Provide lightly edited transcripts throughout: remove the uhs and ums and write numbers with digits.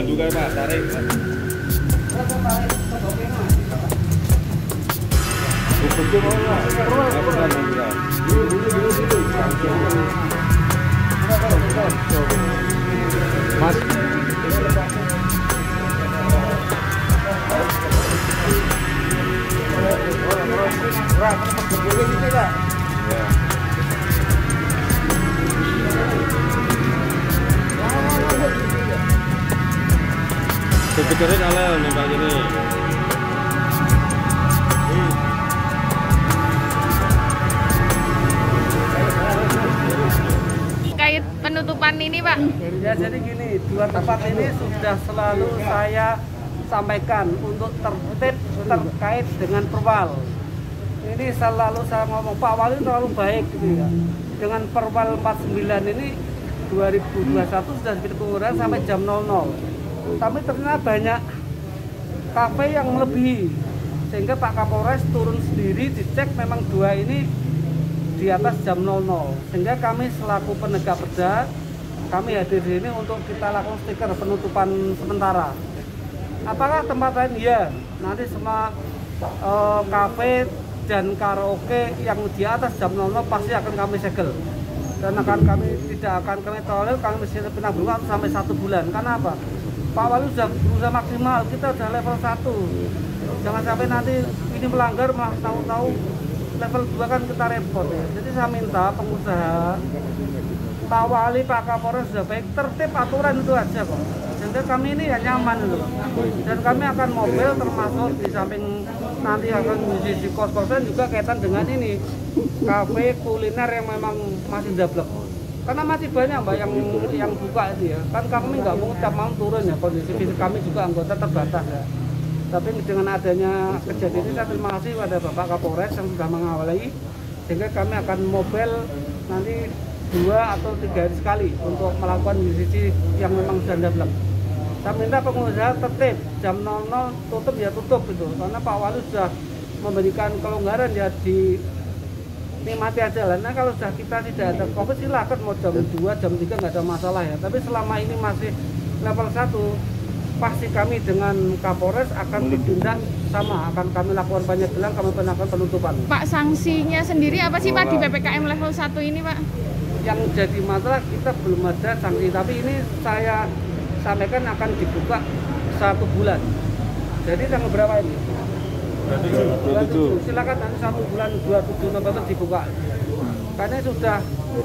Tanggal juga Pak, tarik. Mas. Kepikirin alel nih bang ini. Kait penutupan ini Pak. Ya jadi gini, dua tempat ini sudah selalu saya sampaikan untuk tertib terkait dengan perwal. Ini selalu saya ngomong Pak Wali terlalu baik gitu ya. Dengan perwal 49 ini 2021 sudah dikurang sampai jam 00. Tapi ternyata banyak kafe yang melebihi, sehingga Pak Kapolres turun sendiri dicek memang dua ini di atas jam 00. Sehingga kami selaku penegak perda, kami hadir di sini untuk kita lakukan stiker penutupan sementara. Apakah tempat lain? Ya, nanti semua kafe dan karaoke yang di atas jam 00 pasti akan kami segel. Dan akan kami tidak akan kami tolerir, kami mesti penanggulangan sampai 1 bulan. Karena apa? Pak Wali sudah berusaha maksimal, kita sudah level 1. Jangan sampai nanti ini melanggar, malah tahu-tahu level 2 kan kita repot ya. Jadi saya minta pengusaha, Pak Wali, Pak Kapolres sudah baik, tertib aturan itu aja kok. Jadi kami ini ya nyaman loh. Dan kami akan mobil termasuk di samping nanti akan di kos-kosan juga kaitan dengan ini. Kafe kuliner yang memang masih dablek. Karena masih banyak Mbak yang buka itu ya. Kan kami nggak mau tiap malam turun ya, kondisi fisik kami juga anggota terbatas ya. Tapi dengan adanya kejadian ini saya terima kasih pada Bapak Kapolres yang sudah mengawali, sehingga kami akan mobile nanti 2 atau 3 hari sekali untuk melakukan musisi yang memang sudah dablek. Saya minta pengusaha tertib, jam 00 tutup ya tutup gitu. Karena Pak Wali sudah memberikan kelonggaran ya di nikmati aja lah. Nah kalau sudah kita tidak ada COVID silahkan mau jam 2, jam 3 nggak ada masalah ya. Tapi selama ini masih level 1, pasti kami dengan Kapolres akan bertindak sama, akan kami lakukan penyegelan, kami lakukan penutupan. Pak, sanksinya sendiri apa sih Pak di PPKM level 1 ini Pak? Yang jadi masalah kita belum ada sanksi, tapi ini saya sampaikan akan dibuka 1 bulan. Jadi tanggal berapa ini? 27. Silakan nanti 1 bulan 27 November dibuka. Karena sudah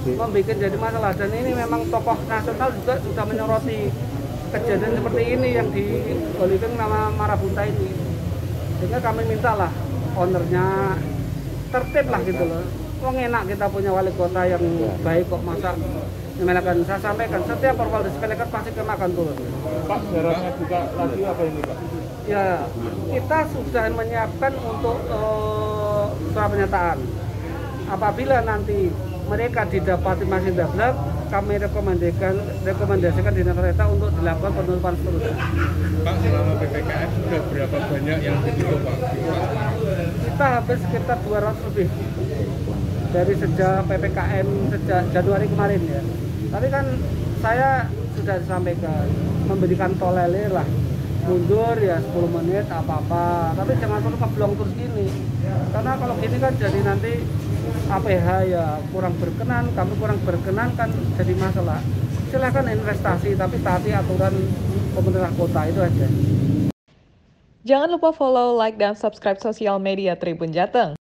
membuat jadi masalah, dan ini memang tokoh nasional juga sudah menyoroti kejadian seperti ini yang di Goliving nama Marabunta ini. Sehingga kami mintalah ownernya tertib lah gitu loh. Wong enak kita punya wali kota yang baik kok, masa menyepelekan. Saya sampaikan setiap perwal disepelekan pasti kemakan turun. Pak, darahnya juga lagi apa ini Pak? Ya, kita sudah menyiapkan untuk surat pernyataan. Apabila nanti mereka didapati masih dablek, kami rekomendasikan dinas terkait untuk dilakukan penutupan seterusnya. Pak, selama PPKM sudah berapa banyak yang ditutup Pak? Kita hampir sekitar 200 lebih dari sejak PPKM sejak Januari kemarin ya. Tapi kan saya sudah disampaikan memberikan tolerir lah. Mundur ya 10 menit apa-apa, tapi jangan perlu keblong terus gini, karena kalau gini kan jadi nanti APH ya kurang berkenan, kami kurang berkenan kan jadi masalah. Silahkan investasi tapi taati aturan pemerintah kota, itu aja. Jangan lupa follow, like, dan subscribe sosial media Tribun Jateng.